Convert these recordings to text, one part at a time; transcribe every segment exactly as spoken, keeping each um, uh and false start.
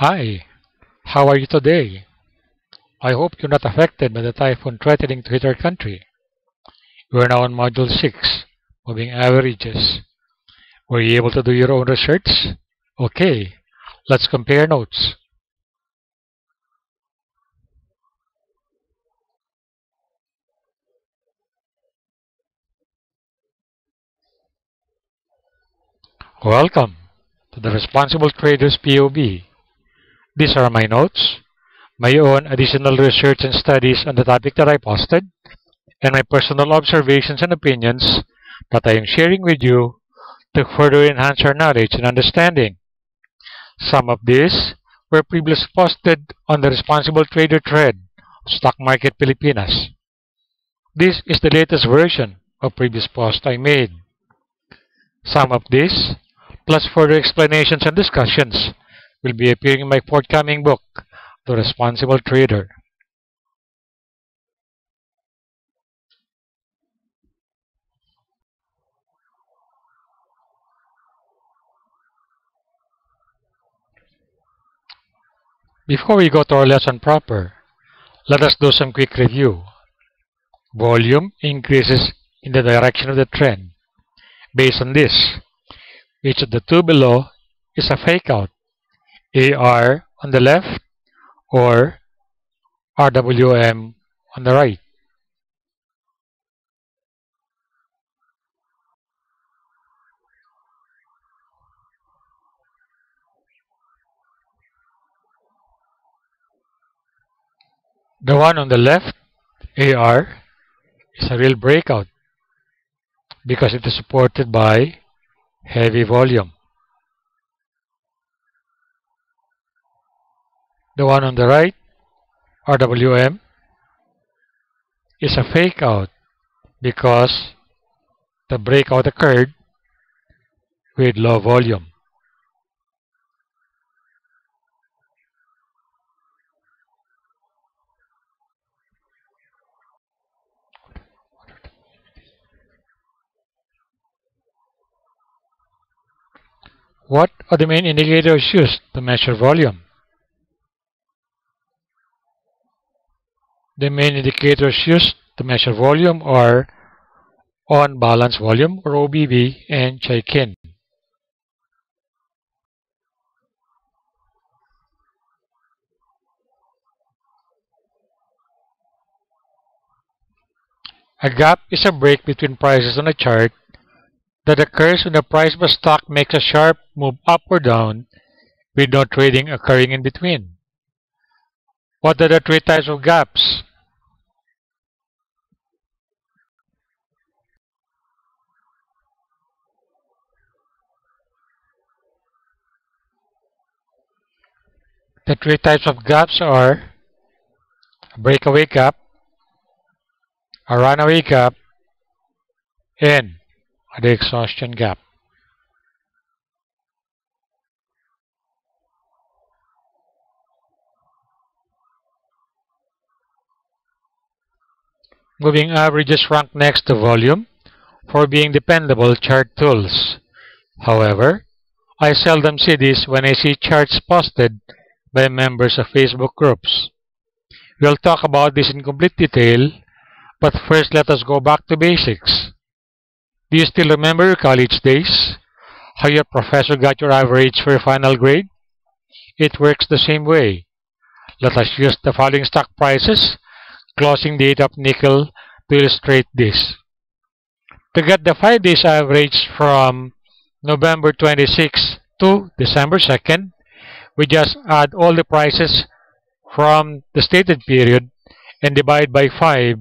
Hi, how are you today? I hope you're not affected by the typhoon threatening to hit our country. We're now on Module six, Moving Averages. Were you able to do your own research? Okay, let's compare notes. Welcome to the Responsible Traders P O V. These are my notes, my own additional research and studies on the topic that I posted, and my personal observations and opinions that I am sharing with you to further enhance our knowledge and understanding. Some of these were previously posted on the Responsible Trader thread of Stock Market Filipinas. This is the latest version of previous posts I made. Some of these, plus further explanations and discussions, will be appearing in my forthcoming book, The Responsible Trader. Before we go to our lesson proper, let us do some quick review. Volume increases in the direction of the trend. Based on this, which of the two below is a fake out? A R on the left or R W M on the right. The one on the left, A R, is a real breakout because it is supported by heavy volume. The one on the right, R W M, is a fake out because the breakout occurred with low volume. What are the main indicators used to measure volume? The main indicators used to measure volume are on balance volume or O B V and Chaikin. A gap is a break between prices on a chart that occurs when the price of a stock makes a sharp move up or down with no trading occurring in between. What are the three types of gaps? The three types of gaps are a breakaway gap, a runaway gap, and the exhaustion gap. Moving averages rank next to volume for being dependable chart tools. However, I seldom see this when I see charts posted by members of Facebook groups. We'll talk about this in complete detail, but first let us go back to basics. Do you still remember your college days? How your professor got your average for your final grade? It works the same way. Let us use the following stock prices, closing date of nickel to illustrate this. To get the five days average from November twenty-sixth to December second, we just add all the prices from the stated period and divide by five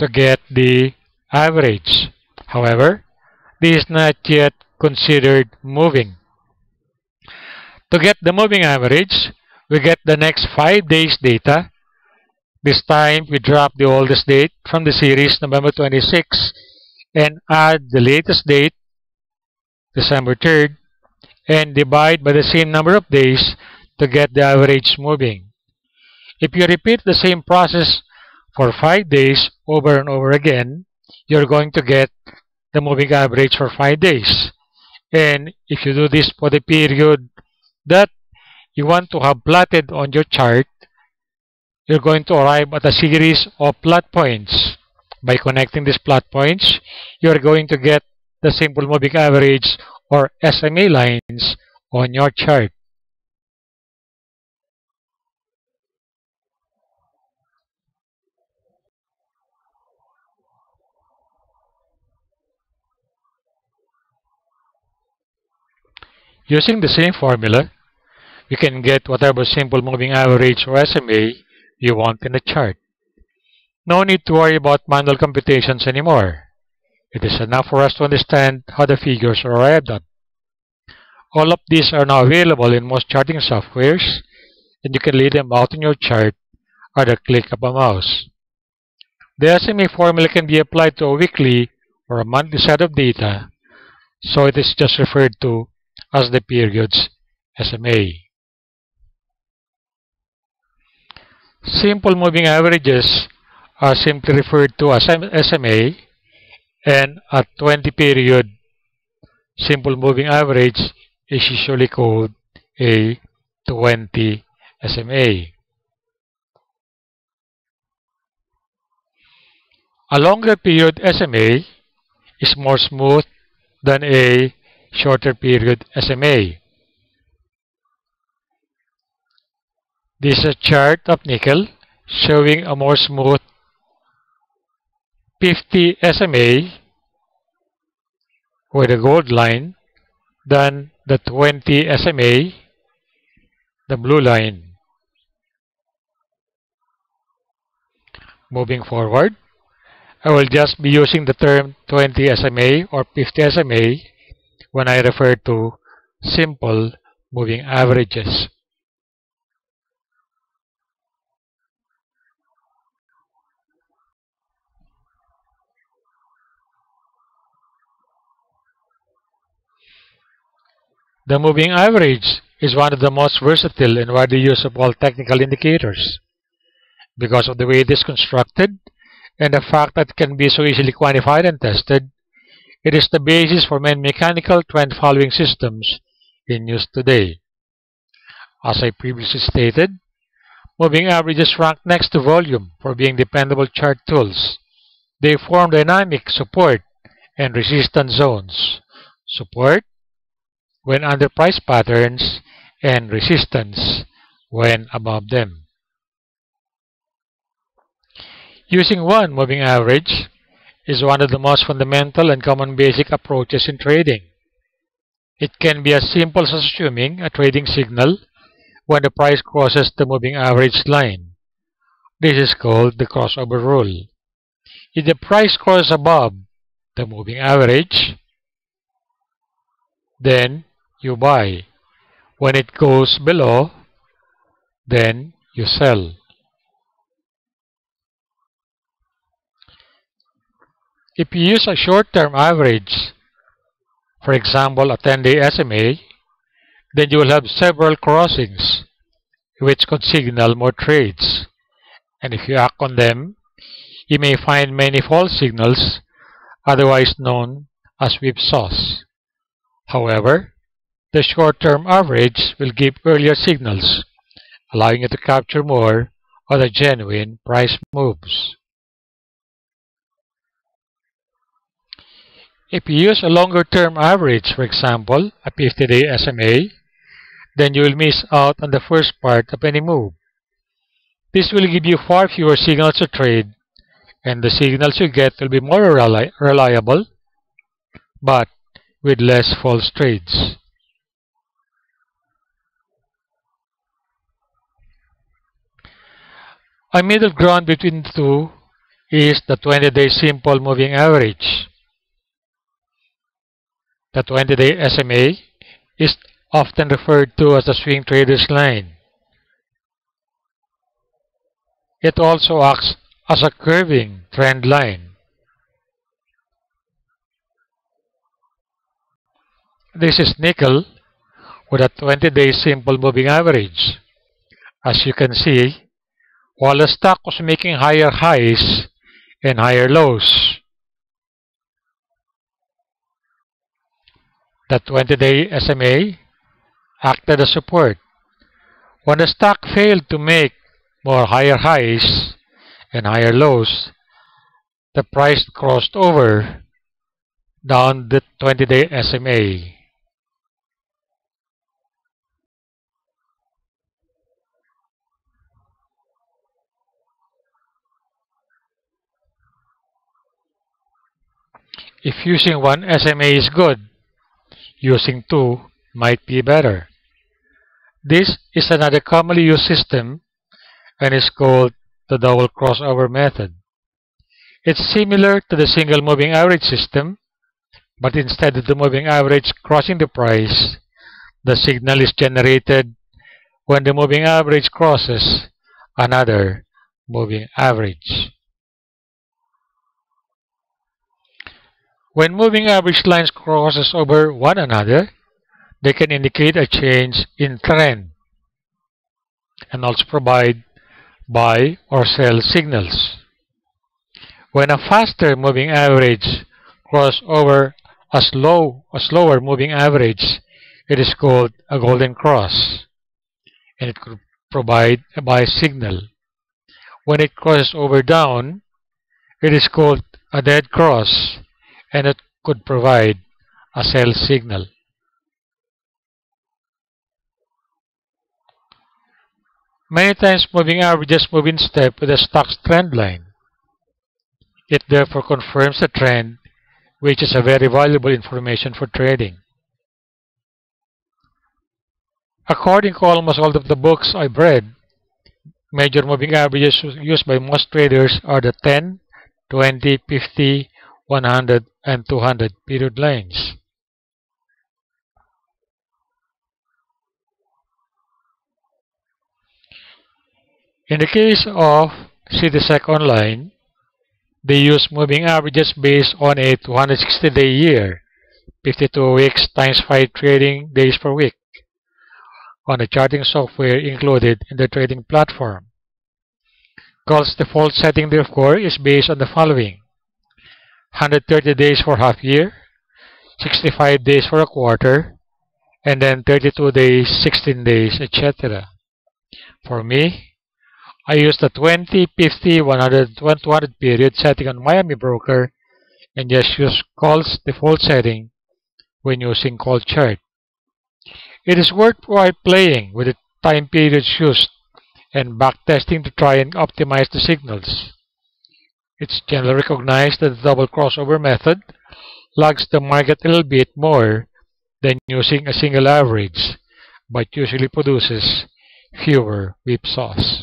to get the average. However, this is not yet considered moving. To get the moving average, we get the next five days data. This time we drop the oldest date from the series, November twenty-sixth, and add the latest date, December third, and divide by the same number of days to get the average moving. If you repeat the same process for five days over and over again, you're going to get the moving average for five days. And if you do this for the period that you want to have plotted on your chart, you're going to arrive at a series of plot points. By connecting these plot points, you're going to get the simple moving average or S M A lines on your chart. Using the same formula, you can get whatever simple moving average or S M A you want in the chart. No need to worry about manual computations anymore. It is enough for us to understand how the figures are arrived at. All of these are now available in most charting softwares, and you can lay them out in your chart at the click of a mouse. The S M A formula can be applied to a weekly or a monthly set of data, so it is just referred to as the period's S M A. Simple moving averages are simply referred to as S M A, and a twenty period simple moving average is usually called a twenty S M A. A longer period S M A is more smooth than a shorter period S M A. This is a chart of nickel showing a more smooth fifty S M A with a gold line than the twenty S M A, the blue line. Moving forward, I will just be using the term twenty S M A or fifty S M A when I refer to simple moving averages. The moving average is one of the most versatile and widely used of all technical indicators. Because of the way it is constructed and the fact that it can be so easily quantified and tested, it is the basis for many mechanical trend following systems in use today. As I previously stated, moving averages rank next to volume for being dependable chart tools. They form dynamic support and resistance zones. Support when under price patterns and resistance when above them. Using one moving average is one of the most fundamental and common basic approaches in trading. It can be as simple as assuming a trading signal when the price crosses the moving average line. This is called the crossover rule. If the price crosses above the moving average, then you buy. When it goes below, then you sell. If you use a short-term average, for example a ten day S M A, then you will have several crossings which could signal more trades. And if you act on them, you may find many false signals, otherwise known as whipsaws. However, the short-term average will give earlier signals, allowing you to capture more of the genuine price moves. If you use a longer-term average, for example, a fifty day S M A, then you will miss out on the first part of any move. This will give you far fewer signals to trade, and the signals you get will be more reli- reliable, but with less false trades. A middle ground between the two is the twenty day simple moving average. The twenty day S M A is often referred to as the swing traders line. It also acts as a curving trend line. This is nickel with a twenty day simple moving average. As you can see, while the stock was making higher highs and higher lows, the twenty day S M A acted as support. When the stock failed to make more higher highs and higher lows, the price crossed over down the twenty-day S M A. If using one S M A is good, using two might be better. This is another commonly used system and is called the double crossover method. It's similar to the single moving average system, but instead of the moving average crossing the price, the signal is generated when the moving average crosses another moving average. When moving average lines crosses over one another, they can indicate a change in trend and also provide buy or sell signals. When a faster moving average crosses over a slow, a slower moving average, it is called a golden cross, and it could provide a buy signal. When it crosses over down, it is called a dead cross, and it could provide a sell signal. Many times moving averages move in step with the stock's trend line. It therefore confirms the trend, which is a very valuable information for trading. According to almost all of the books I've read, major moving averages used by most traders are the ten, twenty, fifty, one hundred, and two hundred period lines. In the case of CitySec Online, they use moving averages based on a two hundred sixty day year, fifty-two weeks times five trading days per week, on the charting software included in the trading platform. Gold's default setting therefore is based on the following: one hundred thirty days for half year, sixty-five days for a quarter, and then thirty-two days, sixteen days, et cetera. For me, I use the twenty, fifty, one hundred, two hundred period setting on Miami Broker and just use Gold's default setting when using Gold chart. It is worthwhile playing with the time periods used and backtesting to try and optimize the signals. It's generally recognized that the double crossover method lags the market a little bit more than using a single average, but usually produces fewer whipsaws.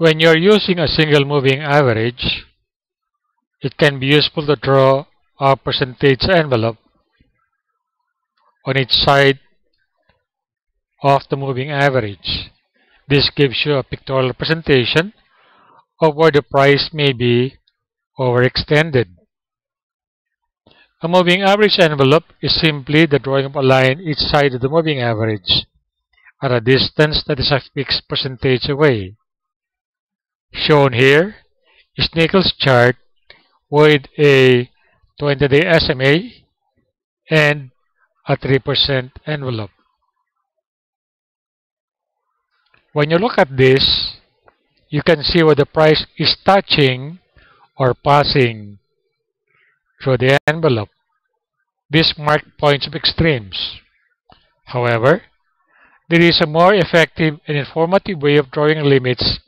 When you're using a single moving average, it can be useful to draw a percentage envelope on each side of the moving average. This gives you a pictorial presentation of where the price may be overextended. A moving average envelope is simply the drawing of a line each side of the moving average at a distance that is a fixed percentage away. Shown here is Nichol's chart with a twenty-day S M A and a three percent envelope. When you look at this, you can see where the price is touching or passing through the envelope. This marks points of extremes. However, there is a more effective and informative way of drawing limits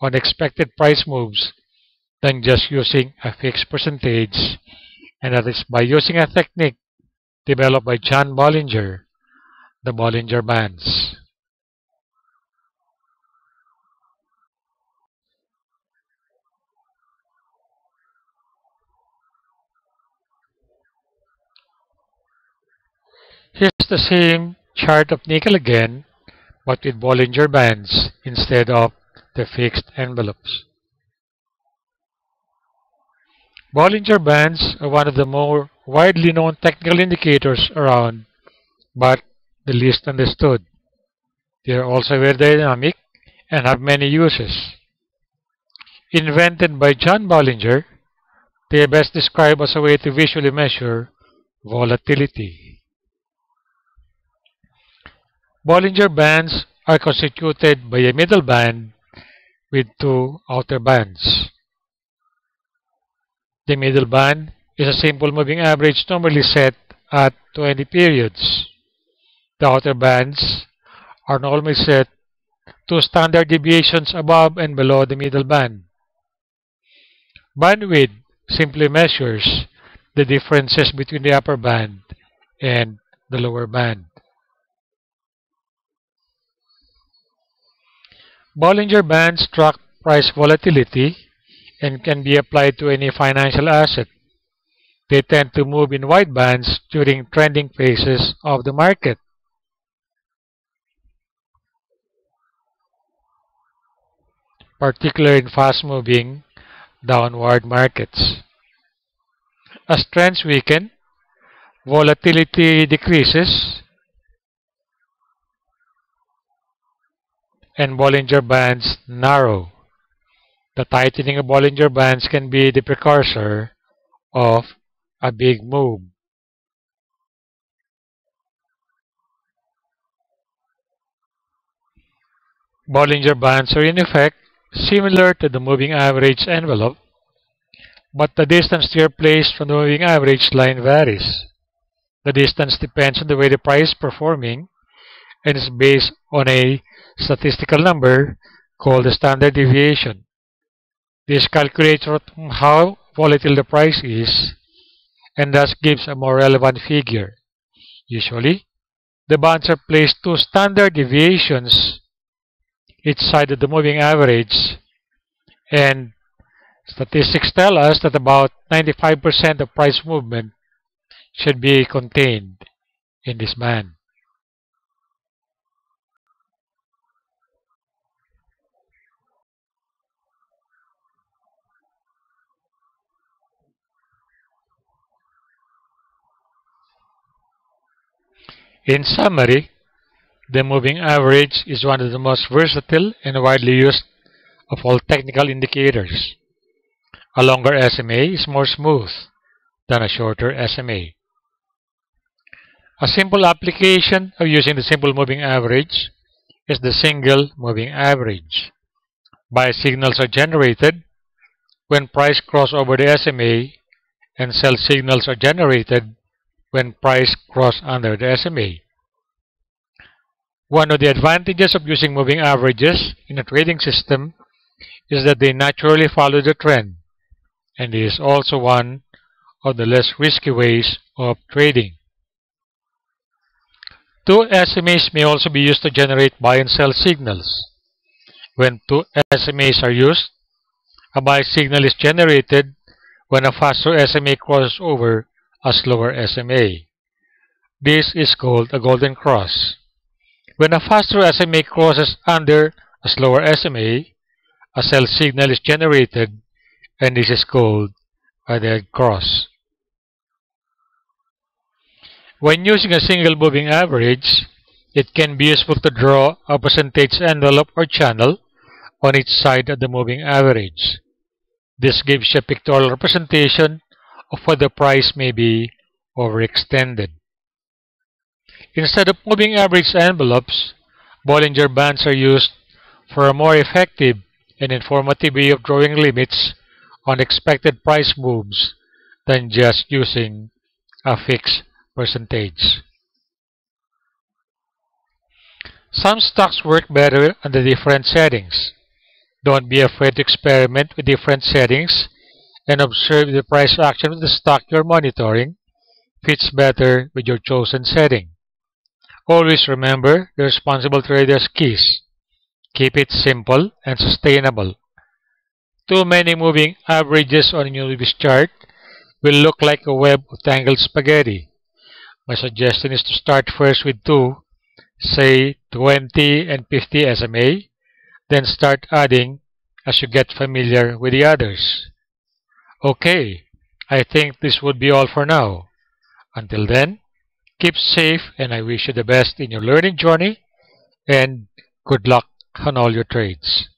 on expected price moves than just using a fixed percentage, and that is by using a technique developed by John Bollinger, the Bollinger Bands. Here's the same chart of nickel again, but with Bollinger Bands instead of the fixed envelopes. Bollinger Bands are one of the more widely known technical indicators around, but the least understood. They are also very dynamic and have many uses. Invented by John Bollinger, they are best described as a way to visually measure volatility. Bollinger bands are constituted by a middle band with two outer bands. The middle band is a simple moving average normally set at twenty periods. The outer bands are normally set two standard deviations above and below the middle band. Bandwidth simply measures the differences between the upper band and the lower band. Bollinger Bands track price volatility and can be applied to any financial asset. They tend to move in wide bands during trending phases of the market. Particularly in fast-moving downward markets. As trends weaken, volatility decreases and Bollinger Bands narrow. The tightening of Bollinger Bands can be the precursor of a big move. Bollinger Bands are in effect similar to the moving average envelope, but the distance to your place from the moving average line varies. The distance depends on the way the price is performing and is based on a statistical number called the standard deviation. This calculates how volatile the price is and thus gives a more relevant figure. Usually, the bands are placed two standard deviations each side of the moving average, and statistics tell us that about ninety-five percent of price movement should be contained in this band. In summary, the moving average is one of the most versatile and widely used of all technical indicators. A longer S M A is more smooth than a shorter S M A. A simple application of using the simple moving average is the single moving average. Buy signals are generated when price crosses over the S M A, and sell signals are generated when price crosses under the S M A. One of the advantages of using moving averages in a trading system is that they naturally follow the trend, and it is also one of the less risky ways of trading. Two S M As may also be used to generate buy and sell signals. When two S M As are used, a buy signal is generated when a faster S M A crosses over a slower S M A. This is called a golden cross. When a faster S M A crosses under a slower S M A, a sell signal is generated, and this is called a dead cross. When using a single moving average, it can be useful to draw a percentage envelope or channel on each side of the moving average. This gives you a pictorial representation of what the price may be overextended. Instead of moving average envelopes, Bollinger Bands are used for a more effective and informative way of drawing limits on expected price moves than just using a fixed percentage. Some stocks work better under different settings. Don't be afraid to experiment with different settings and observe the price action of the stock you're monitoring fits better with your chosen setting. Always remember the Responsible Traders keys. Keep it simple and sustainable. Too many moving averages on a newbie chart will look like a web of tangled spaghetti. My suggestion is to start first with two, say twenty and fifty S M A, then start adding as you get familiar with the others. Okay, I think this would be all for now. Until then, keep safe, and I wish you the best in your learning journey and good luck on all your trades.